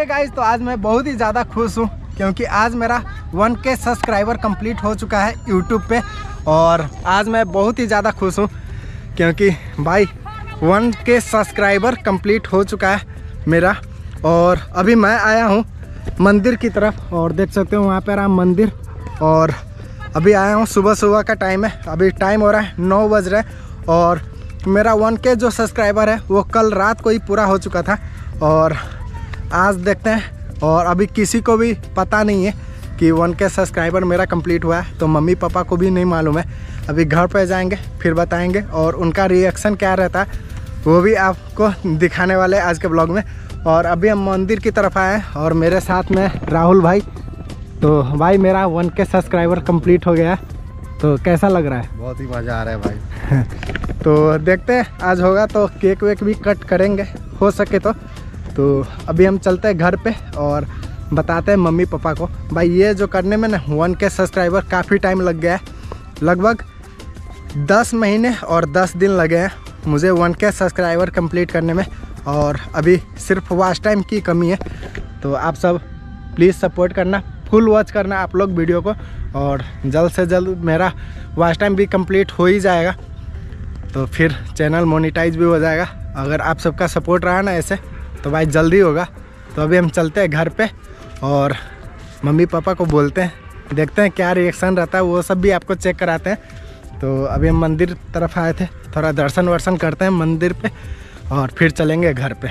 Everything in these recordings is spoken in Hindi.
हे गाइस, तो आज मैं बहुत ही ज़्यादा खुश हूँ क्योंकि आज मेरा 1K सब्सक्राइबर कंप्लीट हो चुका है यूट्यूब पे। और आज मैं बहुत ही ज़्यादा खुश हूँ क्योंकि भाई 1K सब्सक्राइबर कंप्लीट हो चुका है मेरा। और अभी मैं आया हूँ मंदिर की तरफ और देख सकते हो वहाँ पर राम मंदिर। और अभी आया हूँ, सुबह सुबह का टाइम है, अभी टाइम हो रहा है 9 बज रहे हैं। और मेरा 1K जो सब्सक्राइबर है वो कल रात को ही पूरा हो चुका था और आज देखते हैं। और अभी किसी को भी पता नहीं है कि 1K सब्सक्राइबर मेरा कंप्लीट हुआ है, तो मम्मी पापा को भी नहीं मालूम है। अभी घर पे जाएंगे फिर बताएंगे और उनका रिएक्शन क्या रहता है वो भी आपको दिखाने वाले आज के ब्लॉग में। और अभी हम मंदिर की तरफ आए हैं और मेरे साथ में राहुल भाई। तो भाई मेरा 1K सब्सक्राइबर कंप्लीट हो गया, तो कैसा लग रहा है? बहुत ही मज़ा आ रहा है भाई। तो देखते हैं आज होगा तो केक वेक भी कट करेंगे हो सके तो अभी हम चलते हैं घर पे और बताते हैं मम्मी पापा को। भाई ये जो करने में ना 1K सब्सक्राइबर काफ़ी टाइम लग गया है, लगभग 10 महीने और 10 दिन लगे हैं मुझे 1K सब्सक्राइबर कंप्लीट करने में। और अभी सिर्फ वॉच टाइम की कमी है, तो आप सब प्लीज़ सपोर्ट करना, फुल वॉच करना आप लोग वीडियो को। और जल्द से जल्द मेरा वॉच टाइम भी कंप्लीट हो ही जाएगा तो फिर चैनल मोनिटाइज भी हो जाएगा। अगर आप सबका सपोर्ट रहा ना ऐसे तो भाई जल्दी होगा। तो अभी हम चलते हैं घर पे और मम्मी पापा को बोलते हैं, देखते हैं क्या रिएक्शन रहता है, वो सब भी आपको चेक कराते हैं। तो अभी हम मंदिर तरफ आए थे, थोड़ा दर्शन वर्शन करते हैं मंदिर पे और फिर चलेंगे घर पे।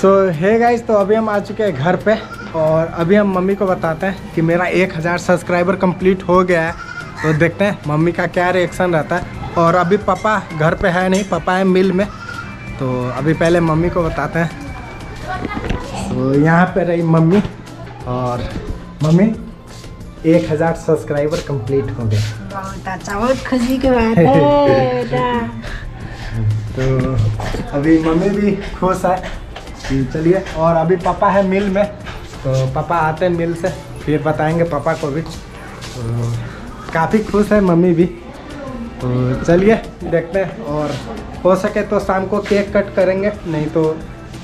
सो हे गाइस, तो अभी हम आ चुके हैं घर पे और अभी हम मम्मी को बताते हैं कि मेरा 1000 सब्सक्राइबर कंप्लीट हो गया है। तो देखते हैं मम्मी का क्या रिएक्शन रहता है। और अभी पापा घर पे है नहीं, पापा है मिल में, तो अभी पहले मम्मी को बताते हैं। तो यहाँ पे रही मम्मी और मम्मी 1000 सब्सक्राइबर कंप्लीट हो गए, बहुत अच्छा, बहुत खुशी की बात है। तो अभी मम्मी भी खुश है। चलिए, और अभी पापा है मिल में, तो पापा आते हैं मिल से फिर बताएंगे पापा को भी। तो काफ़ी खुश है मम्मी भी। तो चलिए देखते हैं, और हो सके तो शाम को केक कट करेंगे, नहीं तो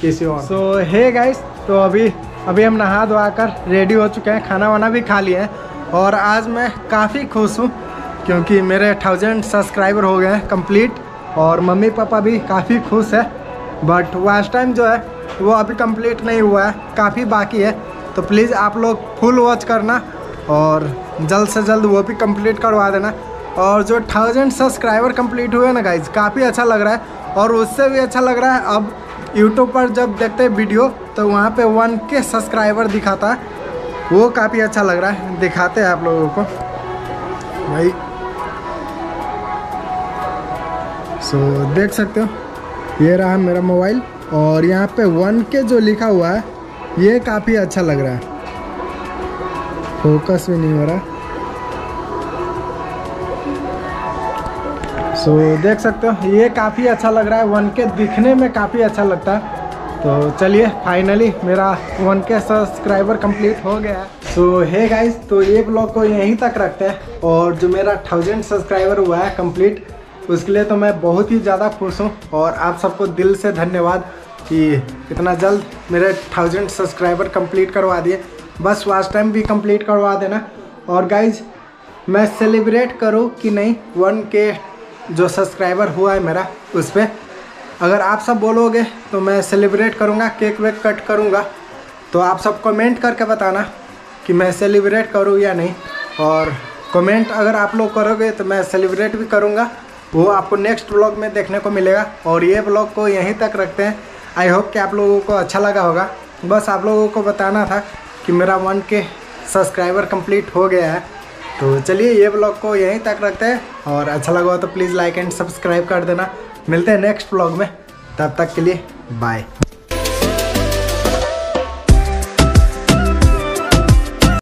किसी और। सो हे गाइस, तो अभी हम नहा धोआ कर रेडी हो चुके हैं, खाना वाना भी खा लिए हैं। और आज मैं काफ़ी खुश हूँ क्योंकि मेरे 1000 सब्सक्राइबर हो गए हैं कम्प्लीट। और मम्मी पापा भी काफ़ी खुश है, बट वॉच टाइम जो है वो अभी कंप्लीट नहीं हुआ है, काफ़ी बाकी है। तो प्लीज़ आप लोग फुल वॉच करना और जल्द से जल्द वो भी कंप्लीट करवा देना। और जो 1000 सब्सक्राइबर कंप्लीट हुए ना गाइज, काफ़ी अच्छा लग रहा है। और उससे भी अच्छा लग रहा है अब यूट्यूब पर जब देखते हैं वीडियो तो वहाँ पे 1K सब्सक्राइबर दिखाता है, वो काफ़ी अच्छा लग रहा है। दिखाते हैं आप लोगों को भाई। सो देख सकते हो ये रहा मेरा मोबाइल और यहाँ पे 1K जो लिखा हुआ है ये काफ़ी अच्छा लग रहा है। फोकस भी नहीं हो रहा। सो देख सकते हो ये काफ़ी अच्छा लग रहा है, 1K दिखने में काफ़ी अच्छा लगता है। तो चलिए फाइनली मेरा 1K सब्सक्राइबर कंप्लीट हो गया है। सो हे गाइस, तो ये ब्लॉग को यहीं तक रखते हैं। और जो मेरा 1000 सब्सक्राइबर हुआ है कंप्लीट, उसके लिए तो मैं बहुत ही ज़्यादा खुश हूँ। और आप सबको दिल से धन्यवाद कि इतना जल्द मेरे 1000 सब्सक्राइबर कंप्लीट करवा दिए। बस वॉच टाइम भी कंप्लीट करवा देना। और गाइज मैं सेलिब्रेट करूँ कि नहीं 1K जो सब्सक्राइबर हुआ है मेरा, उस पर अगर आप सब बोलोगे तो मैं सेलिब्रेट करूँगा, केक वेक कट करूँगा। तो आप सब कमेंट करके बताना कि मैं सेलिब्रेट करूँ या नहीं। और कमेंट अगर आप लोग करोगे तो मैं सेलिब्रेट भी करूँगा, वो आपको नेक्स्ट ब्लॉग में देखने को मिलेगा। और ये ब्लॉग को यहीं तक रखते हैं। आई होप कि आप लोगों को अच्छा लगा होगा। बस आप लोगों को बताना था कि मेरा 1K सब्सक्राइबर कंप्लीट हो गया है। तो चलिए ये ब्लॉग को यहीं तक रखते हैं। और अच्छा लगा हो तो प्लीज़ लाइक एंड सब्सक्राइब कर देना। मिलते हैं नेक्स्ट ब्लॉग में, तब तक के लिए बाय।